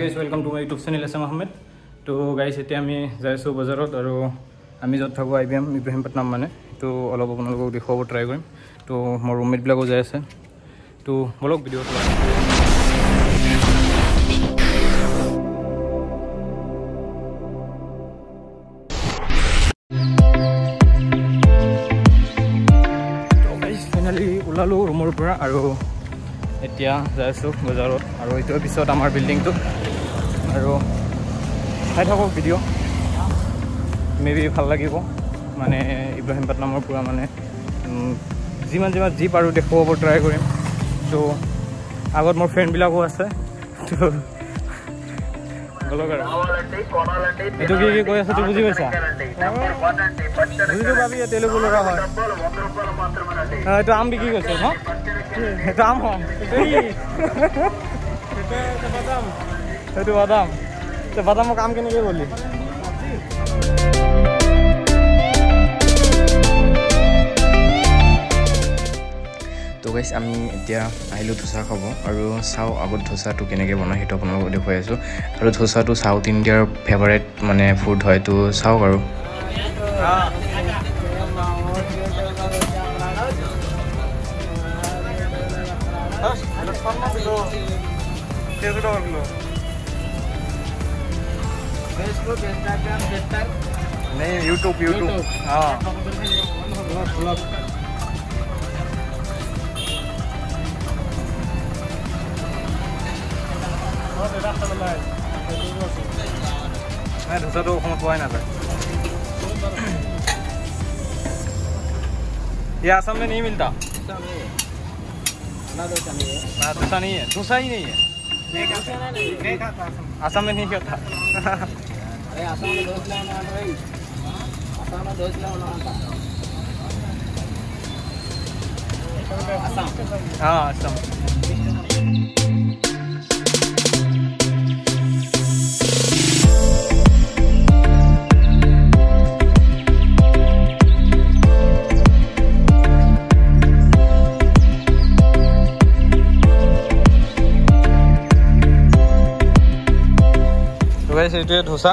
guys, welcome to my YouTube channel S.M. Ahmed. So guys, today I am going to Bazaar and I am going to IBM Ibrahimpatnam. So all of you will show try going. So my roommate blog is going. So vlog video. So guys, finally ulalo roomor pura aro এতিয়া যাইছো বজাৰত আৰু এইটো পিছত আমাৰ বিল্ডিংটো আৰু খাই থাকক ভিডিও মেবি ভাল লাগিব মানে ইব্ৰাহিমপট্টনামৰ পুৰা মানে যিমান যি পাৰো দেখুৱাব ট্ৰাই কৰিম তো আগত মোৰ ফ্ৰেন্ড বিলাকো আছে তো বলক আৰু এইটো কি কৈ আছে তুমি বুজি পাইছা ভিডিও ভাবি তেলেগু লগা হয় এইটো আম বিকি গৈছে ন এটা আম হয় এইটো বাদাম তো বাদামৰ কাম কেনেকৈ গ'লি তো গাইছ আমি এতিয়া আহিলোঁ ধোচা খাব আৰু চাওঁ আগত ধোচাটো কেনেকৈ বনায় সেইটো আপোনালোকক দেখুৱাই আছোঁ আৰু ধোচাটো চাউথ ইণ্ডিয়াৰ ফেভাৰেট মানে ফুড হয় তো চাওক আৰু नहीं YouTube हाँ दूसरा तो हम कोई ना था ये असम में नहीं मिलता ना दूसरा नहीं है दूसरा ही नहीं है नहीं खाता असम में नहीं खाता अरे असम में दोस्त ना ना भाई असम में दोस्त ना ना असम हां असम এইটোৱে ধোসা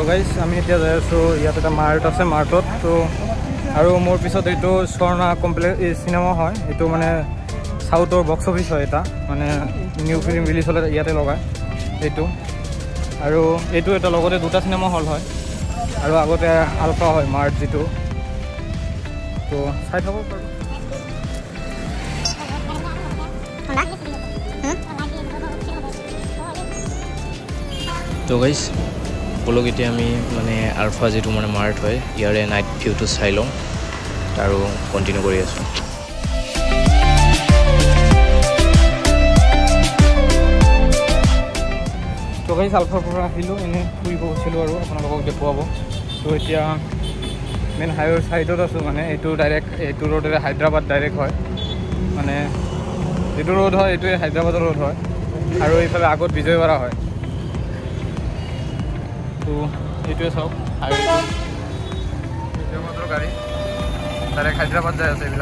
तो गाइस आम जो इतना मार्ट आस मार्टत तो और मोर पीछे यू स्वर्णा कमप्लेक्स सिनेमा है यू मानने साउथर बक्स ऑफिस है यहाँ मानने न्यू फिल्म रिलीज हल इते लगाए यू और ये दूटा सिनेमा हल है और आगते आल्फा है मार्ट जी तो चाह तो गाइस बोलो इतना मानने आल्फा जी मैं मार्ट है यारे नाइट व्यू तो चाई लौ तार कन्टिन्यू कर तो गाइस आल्फार पर आलो इन्हें फुरी गलो और अपना देखा तो इतना मेन हाईवे साइडत आसो मानने डायरेक्ट यू रोड हैदराबाद डायरेक्ट है मानने जी रोड है ये हैदराबाद रोड है और ये आगत विजयवाड़ा है तो ये सब हाईवे गाड़ी डायरेक्ट हैदराबाद जाए और सीट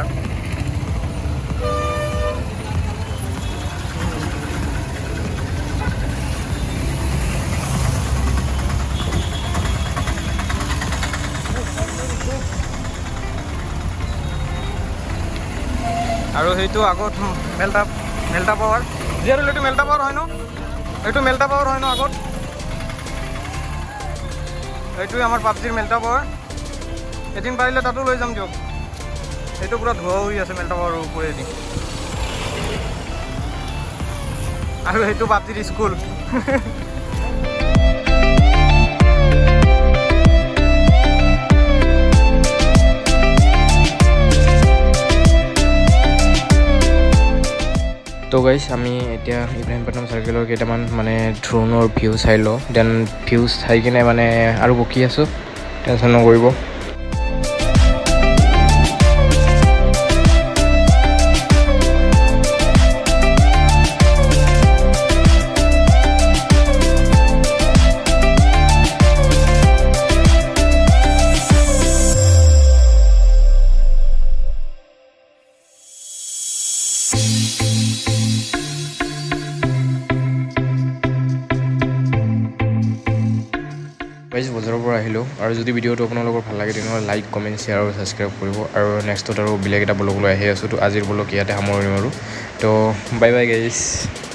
आगत मेल्टा पावर जी और मेल्टा पावर है ना मेल्टा पावर है ना आगत এইটোই আমার পাবজির মেল্টা পাওয়ার এদিন পারিলে তাতো লৈ যাম দিয়ক এইটো পুরা ধোয়া হই আছে মেল্টা পাওয়ার উপরে দি আর এইটো পাবজির স্কুল तो तो गाइस आमी এতিয়া ইব্রাহিমপট্টনম সাৰ্কেলৰ কেটামান মানে ড্ৰোনৰ ভিউ চাই ল দেন ভিউ চাই কিনে মানে আৰু বকি আছো টেনচন নকৰিব गाइस बजारो पर आहिलो आरो जदि भिडियोটো आपनलगर ভাল লাগে তেনে লাইক কমেন্ট শেয়ার আৰু সাবস্ক্ৰাইব কৰিব আৰু নেক্সট আৰু বিলেগেটা ব্লগ লৈ আহি আছো তো আজিৰ ব্লগ ইয়াতে সামৰণি মাৰো তো বাই বাই গাইস